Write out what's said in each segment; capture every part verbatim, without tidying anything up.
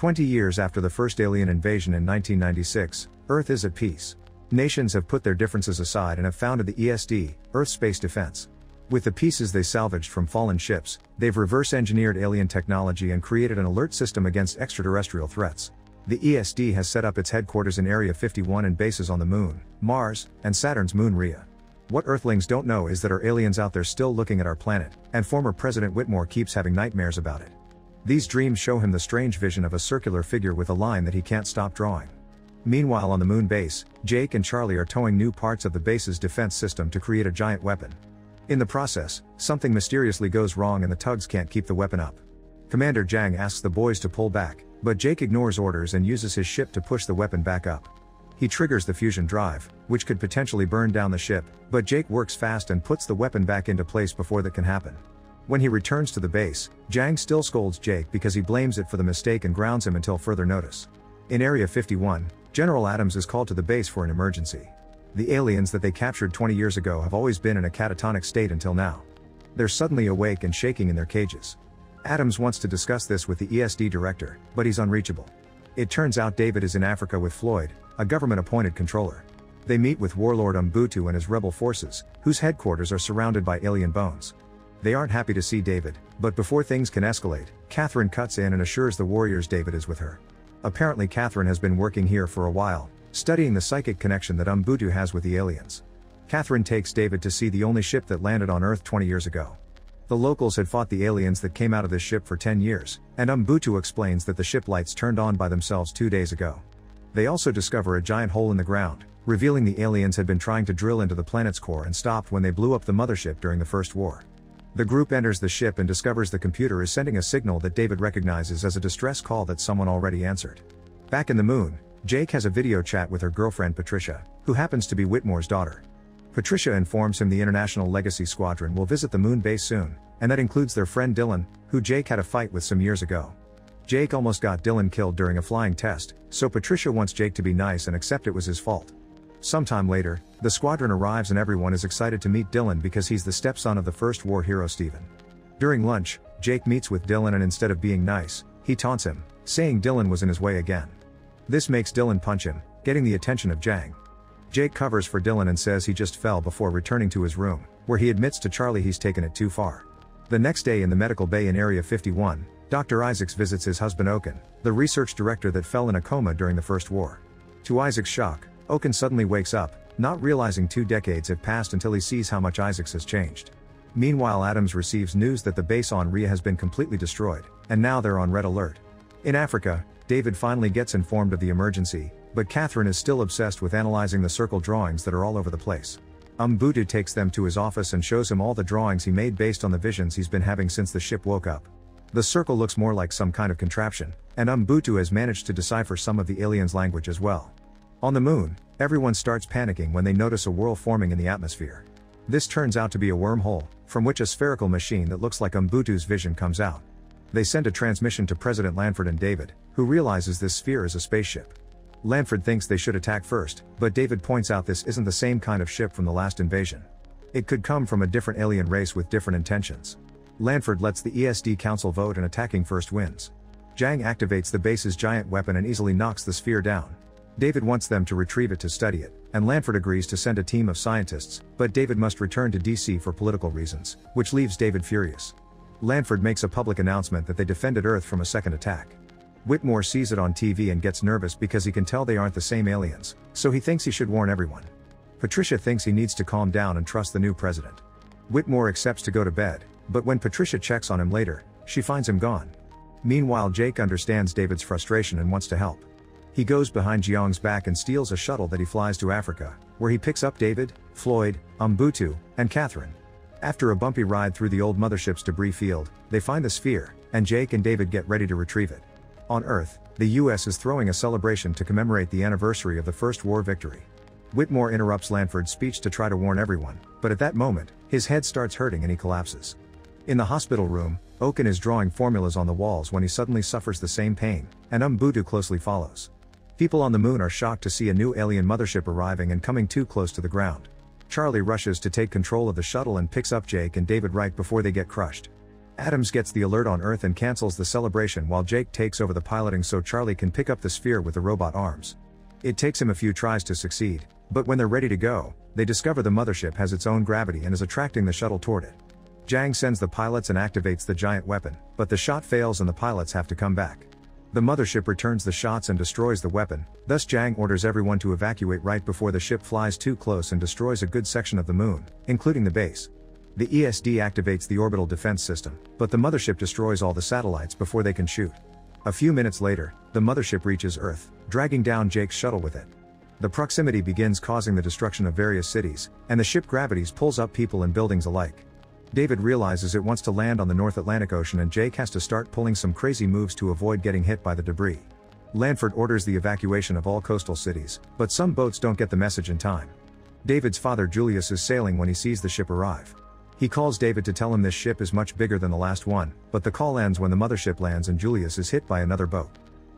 Twenty years after the first alien invasion in nineteen ninety-six, Earth is at peace. Nations have put their differences aside and have founded the E S D, Earth Space Defense. With the pieces they salvaged from fallen ships, they've reverse-engineered alien technology and created an alert system against extraterrestrial threats. The E S D has set up its headquarters in Area fifty-one and bases on the Moon, Mars, and Saturn's moon Rhea. What Earthlings don't know is that our aliens out there still looking at our planet, and former President Whitmore keeps having nightmares about it. These dreams show him the strange vision of a circular figure with a line that he can't stop drawing. Meanwhile, on the Moon base, Jake and Charlie are towing new parts of the base's defense system to create a giant weapon. In the process, something mysteriously goes wrong and the tugs can't keep the weapon up. Commander Zhang asks the boys to pull back, but Jake ignores orders and uses his ship to push the weapon back up. He triggers the fusion drive, which could potentially burn down the ship, but Jake works fast and puts the weapon back into place before that can happen. When he returns to the base, Zhang still scolds Jake because he blames it for the mistake and grounds him until further notice. In Area fifty-one, General Adams is called to the base for an emergency. The aliens that they captured twenty years ago have always been in a catatonic state until now. They're suddenly awake and shaking in their cages. Adams wants to discuss this with the E S D director, but he's unreachable. It turns out David is in Africa with Floyd, a government-appointed controller. They meet with Warlord Umbutu and his rebel forces, whose headquarters are surrounded by alien bones. They aren't happy to see David, but before things can escalate, Catherine cuts in and assures the warriors David is with her. Apparently Catherine has been working here for a while, studying the psychic connection that Umbutu has with the aliens. Catherine takes David to see the only ship that landed on Earth twenty years ago. The locals had fought the aliens that came out of this ship for ten years, and Umbutu explains that the ship lights turned on by themselves two days ago. They also discover a giant hole in the ground, revealing the aliens had been trying to drill into the planet's core and stopped when they blew up the mothership during the First War. The group enters the ship and discovers the computer is sending a signal that David recognizes as a distress call that someone already answered. Back in the Moon, Jake has a video chat with her girlfriend Patricia, who happens to be Whitmore's daughter. Patricia informs him the International Legacy Squadron will visit the Moon base soon, and that includes their friend Dylan, who Jake had a fight with some years ago. Jake almost got Dylan killed during a flying test, so Patricia wants Jake to be nice and accept it was his fault. Sometime later, the squadron arrives and everyone is excited to meet Dylan because he's the stepson of the First War hero Steven. During lunch, Jake meets with Dylan and instead of being nice, he taunts him, saying Dylan was in his way again. This makes Dylan punch him, getting the attention of Jiang. Jake covers for Dylan and says he just fell before returning to his room, where he admits to Charlie he's taken it too far. The next day in the medical bay in Area fifty-one, Doctor Isaacs visits his husband Okun, the research director that fell in a coma during the First War. To Isaacs' shock, Okun suddenly wakes up, not realizing two decades have passed until he sees how much Isaacs has changed. Meanwhile, Adams receives news that the base on Rhea has been completely destroyed, and now they're on red alert. In Africa, David finally gets informed of the emergency, but Catherine is still obsessed with analyzing the circle drawings that are all over the place. Umbutu takes them to his office and shows him all the drawings he made based on the visions he's been having since the ship woke up. The circle looks more like some kind of contraption, and Umbutu has managed to decipher some of the aliens' language as well. On the Moon, everyone starts panicking when they notice a whirl forming in the atmosphere. This turns out to be a wormhole, from which a spherical machine that looks like Umbutu's vision comes out. They send a transmission to President Lanford and David, who realizes this sphere is a spaceship. Lanford thinks they should attack first, but David points out this isn't the same kind of ship from the last invasion. It could come from a different alien race with different intentions. Lanford lets the E S D Council vote and attacking first wins. Zhang activates the base's giant weapon and easily knocks the sphere down. David wants them to retrieve it to study it, and Lanford agrees to send a team of scientists, but David must return to D C for political reasons, which leaves David furious. Lanford makes a public announcement that they defended Earth from a second attack. Whitmore sees it on T V and gets nervous because he can tell they aren't the same aliens, so he thinks he should warn everyone. Patricia thinks he needs to calm down and trust the new president. Whitmore accepts to go to bed, but when Patricia checks on him later, she finds him gone. Meanwhile, Jake understands David's frustration and wants to help. He goes behind Jiang's back and steals a shuttle that he flies to Africa, where he picks up David, Floyd, Umbutu, and Catherine. After a bumpy ride through the old mothership's debris field, they find the sphere, and Jake and David get ready to retrieve it. On Earth, the U S is throwing a celebration to commemorate the anniversary of the First War victory. Whitmore interrupts Lanford's speech to try to warn everyone, but at that moment, his head starts hurting and he collapses. In the hospital room, Okun is drawing formulas on the walls when he suddenly suffers the same pain, and Umbutu closely follows. People on the Moon are shocked to see a new alien mothership arriving and coming too close to the ground. Charlie rushes to take control of the shuttle and picks up Jake and David right before they get crushed. Adams gets the alert on Earth and cancels the celebration while Jake takes over the piloting so Charlie can pick up the sphere with the robot arms. It takes him a few tries to succeed, but when they're ready to go, they discover the mothership has its own gravity and is attracting the shuttle toward it. Jiang sends the pilots and activates the giant weapon, but the shot fails and the pilots have to come back. The mothership returns the shots and destroys the weapon, thus Jiang orders everyone to evacuate right before the ship flies too close and destroys a good section of the moon, including the base. The E S D activates the orbital defense system, but the mothership destroys all the satellites before they can shoot. A few minutes later, the mothership reaches Earth, dragging down Jake's shuttle with it. The proximity begins causing the destruction of various cities, and the ship gravities pulls up people and buildings alike. David realizes it wants to land on the North Atlantic Ocean and Jake has to start pulling some crazy moves to avoid getting hit by the debris. Lanford orders the evacuation of all coastal cities, but some boats don't get the message in time. David's father Julius is sailing when he sees the ship arrive. He calls David to tell him this ship is much bigger than the last one, but the call ends when the mothership lands and Julius is hit by another boat.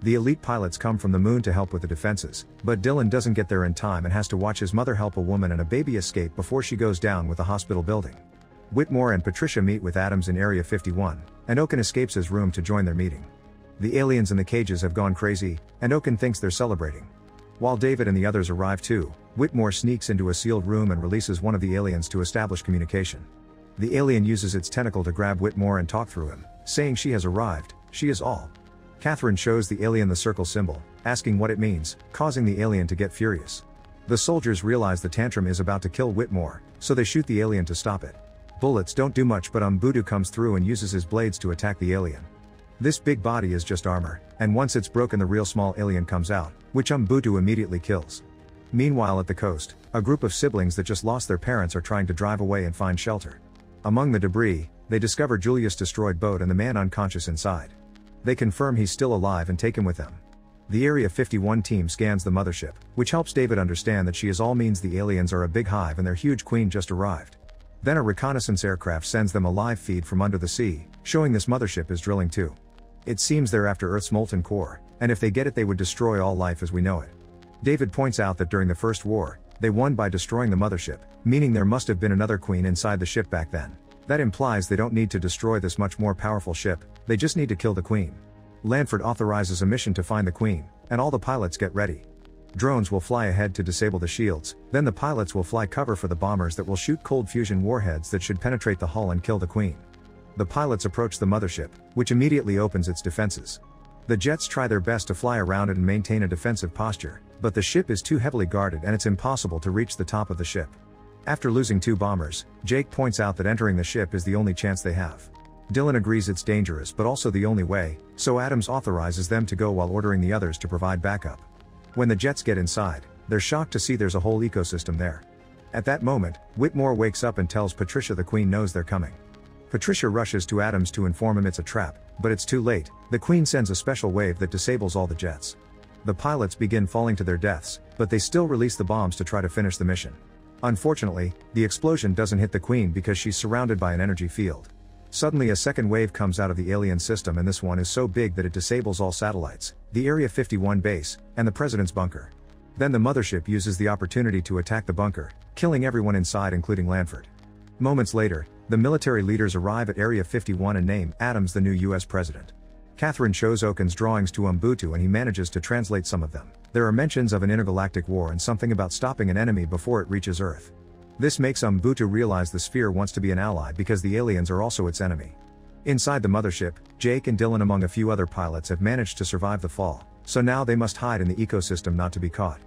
The elite pilots come from the moon to help with the defenses, but Dylan doesn't get there in time and has to watch his mother help a woman and a baby escape before she goes down with the hospital building. Whitmore and Patricia meet with Adams in Area fifty-one, and Okun escapes his room to join their meeting. The aliens in the cages have gone crazy, and Okun thinks they're celebrating. While David and the others arrive too, Whitmore sneaks into a sealed room and releases one of the aliens to establish communication. The alien uses its tentacle to grab Whitmore and talk through him, saying she has arrived, she is all. Catherine shows the alien the circle symbol, asking what it means, causing the alien to get furious. The soldiers realize the tantrum is about to kill Whitmore, so they shoot the alien to stop it. Bullets don't do much, but Umbutu comes through and uses his blades to attack the alien. This big body is just armor, and once it's broken the real small alien comes out, which Umbutu immediately kills. Meanwhile at the coast, a group of siblings that just lost their parents are trying to drive away and find shelter. Among the debris, they discover Julius' destroyed boat and the man unconscious inside. They confirm he's still alive and take him with them. The Area fifty-one team scans the mothership, which helps David understand that she is all means the aliens are a big hive and their huge queen just arrived. Then a reconnaissance aircraft sends them a live feed from under the sea, showing this mothership is drilling too. It seems they're after Earth's molten core, and if they get it they would destroy all life as we know it. David points out that during the First War, they won by destroying the mothership, meaning there must have been another queen inside the ship back then. That implies they don't need to destroy this much more powerful ship, they just need to kill the queen. Lanford authorizes a mission to find the queen, and all the pilots get ready. Drones will fly ahead to disable the shields, then the pilots will fly cover for the bombers that will shoot cold fusion warheads that should penetrate the hull and kill the queen. The pilots approach the mothership, which immediately opens its defenses. The jets try their best to fly around it and maintain a defensive posture, but the ship is too heavily guarded and it's impossible to reach the top of the ship. After losing two bombers, Jake points out that entering the ship is the only chance they have. Dylan agrees it's dangerous but also the only way, so Adams authorizes them to go while ordering the others to provide backup. When the jets get inside, they're shocked to see there's a whole ecosystem there. At that moment, Whitmore wakes up and tells Patricia the Queen knows they're coming. Patricia rushes to Adams to inform him it's a trap, but it's too late, the Queen sends a special wave that disables all the jets. The pilots begin falling to their deaths, but they still release the bombs to try to finish the mission. Unfortunately, the explosion doesn't hit the Queen because she's surrounded by an energy field. Suddenly a second wave comes out of the alien system and this one is so big that it disables all satellites, the Area fifty-one base, and the President's bunker. Then the mothership uses the opportunity to attack the bunker, killing everyone inside including Lanford. Moments later, the military leaders arrive at Area fifty-one and name Adams the new U S President. Catherine shows Okun's drawings to Umbutu and he manages to translate some of them. There are mentions of an intergalactic war and something about stopping an enemy before it reaches Earth. This makes Umbutu realize the sphere wants to be an ally because the aliens are also its enemy. Inside the mothership, Jake and Dylan among a few other pilots have managed to survive the fall, so now they must hide in the ecosystem not to be caught.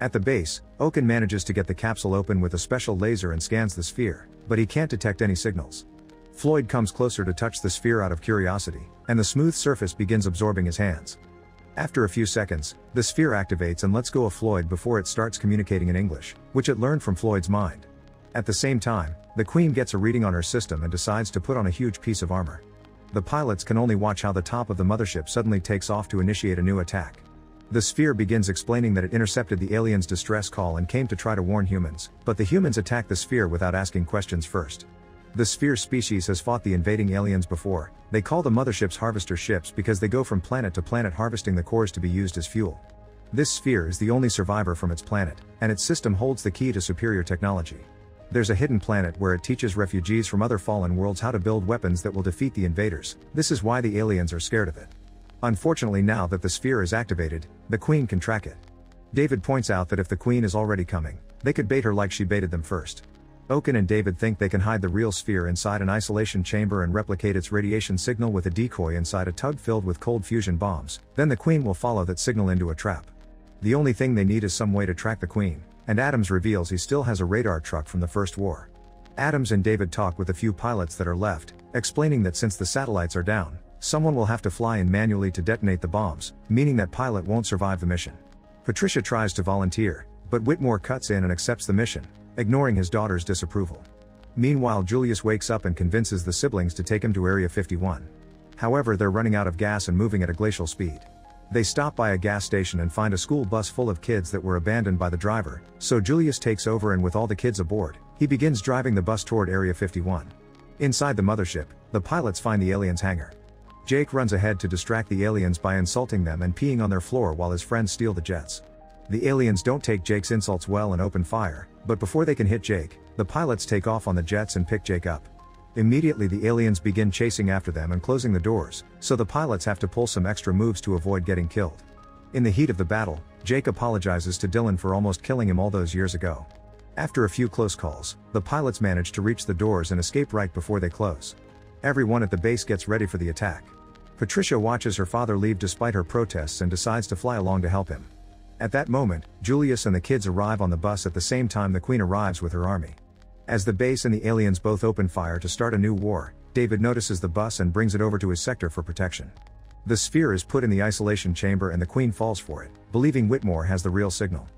At the base, Okun manages to get the capsule open with a special laser and scans the sphere, but he can't detect any signals. Floyd comes closer to touch the sphere out of curiosity, and the smooth surface begins absorbing his hands. After a few seconds, the sphere activates and lets go of Floyd before it starts communicating in English, which it learned from Floyd's mind. At the same time, the Queen gets a reading on her system and decides to put on a huge piece of armor. The pilots can only watch how the top of the mothership suddenly takes off to initiate a new attack. The sphere begins explaining that it intercepted the alien's distress call and came to try to warn humans, but the humans attack the sphere without asking questions first. The sphere species has fought the invading aliens before. They call the mothership's harvester ships because they go from planet to planet harvesting the cores to be used as fuel. This sphere is the only survivor from its planet, and its system holds the key to superior technology. There's a hidden planet where it teaches refugees from other fallen worlds how to build weapons that will defeat the invaders. This is why the aliens are scared of it. Unfortunately, now that the sphere is activated, the Queen can track it. David points out that if the Queen is already coming, they could bait her like she baited them first. Okun and David think they can hide the real sphere inside an isolation chamber and replicate its radiation signal with a decoy inside a tug filled with cold fusion bombs. Then the Queen will follow that signal into a trap. The only thing they need is some way to track the Queen, and Adams reveals he still has a radar truck from the First War. Adams and David talk with a few pilots that are left, explaining that since the satellites are down, someone will have to fly in manually to detonate the bombs, meaning that pilot won't survive the mission. Patricia tries to volunteer, but Whitmore cuts in and accepts the mission, ignoring his daughter's disapproval. Meanwhile, Julius wakes up and convinces the siblings to take him to Area fifty-one. However, they're running out of gas and moving at a glacial speed. They stop by a gas station and find a school bus full of kids that were abandoned by the driver, so Julius takes over and with all the kids aboard, he begins driving the bus toward Area fifty-one. Inside the mothership, the pilots find the aliens' hangar. Jake runs ahead to distract the aliens by insulting them and peeing on their floor while his friends steal the jets. The aliens don't take Jake's insults well and open fire, but before they can hit Jake, the pilots take off on the jets and pick Jake up. Immediately the aliens begin chasing after them and closing the doors, so the pilots have to pull some extra moves to avoid getting killed. In the heat of the battle, Jake apologizes to Dylan for almost killing him all those years ago. After a few close calls, the pilots manage to reach the doors and escape right before they close. Everyone at the base gets ready for the attack. Patricia watches her father leave despite her protests and decides to fly along to help him. At that moment, Julius and the kids arrive on the bus at the same time the Queen arrives with her army. As the base and the aliens both open fire to start a new war, David notices the bus and brings it over to his sector for protection. The sphere is put in the isolation chamber and the Queen falls for it, believing Whitmore has the real signal.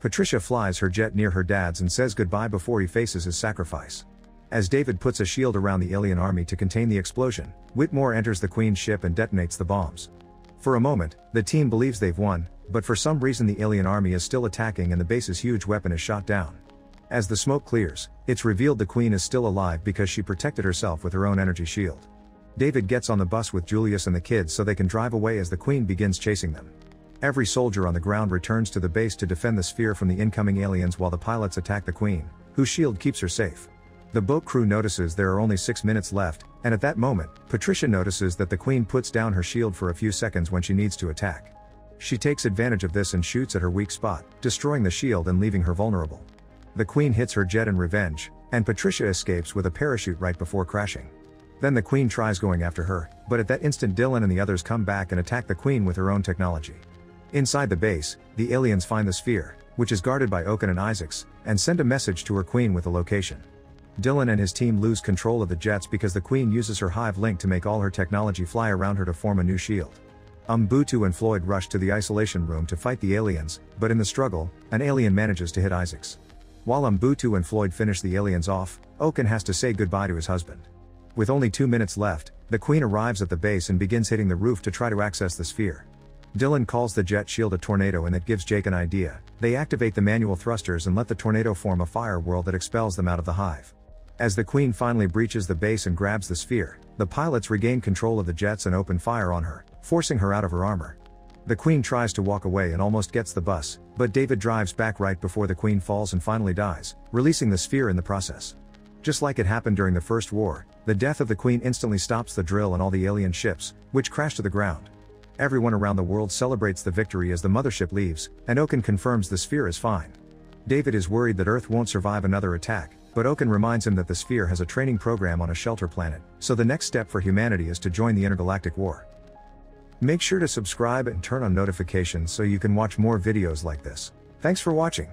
Patricia flies her jet near her dad's and says goodbye before he faces his sacrifice. As David puts a shield around the alien army to contain the explosion, Whitmore enters the Queen's ship and detonates the bombs. For a moment, the team believes they've won, but for some reason the alien army is still attacking and the base's huge weapon is shot down. As the smoke clears, it's revealed the Queen is still alive because she protected herself with her own energy shield. David gets on the bus with Julius and the kids so they can drive away as the Queen begins chasing them. Every soldier on the ground returns to the base to defend the sphere from the incoming aliens while the pilots attack the Queen, whose shield keeps her safe. The boat crew notices there are only six minutes left, and at that moment, Patricia notices that the Queen puts down her shield for a few seconds when she needs to attack. She takes advantage of this and shoots at her weak spot, destroying the shield and leaving her vulnerable. The Queen hits her jet in revenge, and Patricia escapes with a parachute right before crashing. Then the Queen tries going after her, but at that instant Dylan and the others come back and attack the Queen with her own technology. Inside the base, the aliens find the sphere, which is guarded by Okun and Isaacs, and send a message to her Queen with a location. Dylan and his team lose control of the jets because the Queen uses her hive link to make all her technology fly around her to form a new shield. Umbutu and Floyd rush to the isolation room to fight the aliens, but in the struggle, an alien manages to hit Isaacs. While Umbutu and Floyd finish the aliens off, Okun has to say goodbye to his husband. With only two minutes left, the Queen arrives at the base and begins hitting the roof to try to access the sphere. Dylan calls the jet shield a tornado and that gives Jake an idea. They activate the manual thrusters and let the tornado form a fire whirl that expels them out of the hive. As the Queen finally breaches the base and grabs the sphere, the pilots regain control of the jets and open fire on her, forcing her out of her armor. The Queen tries to walk away and almost gets the bus, but David drives back right before the Queen falls and finally dies, releasing the sphere in the process. Just like it happened during the First War, the death of the Queen instantly stops the drill and all the alien ships, which crash to the ground. Everyone around the world celebrates the victory as the mothership leaves, and Okun confirms the sphere is fine. David is worried that Earth won't survive another attack, but Okun reminds him that the sphere has a training program on a shelter planet, so the next step for humanity is to join the intergalactic war. Make sure to subscribe and turn on notifications so you can watch more videos like this. Thanks for watching.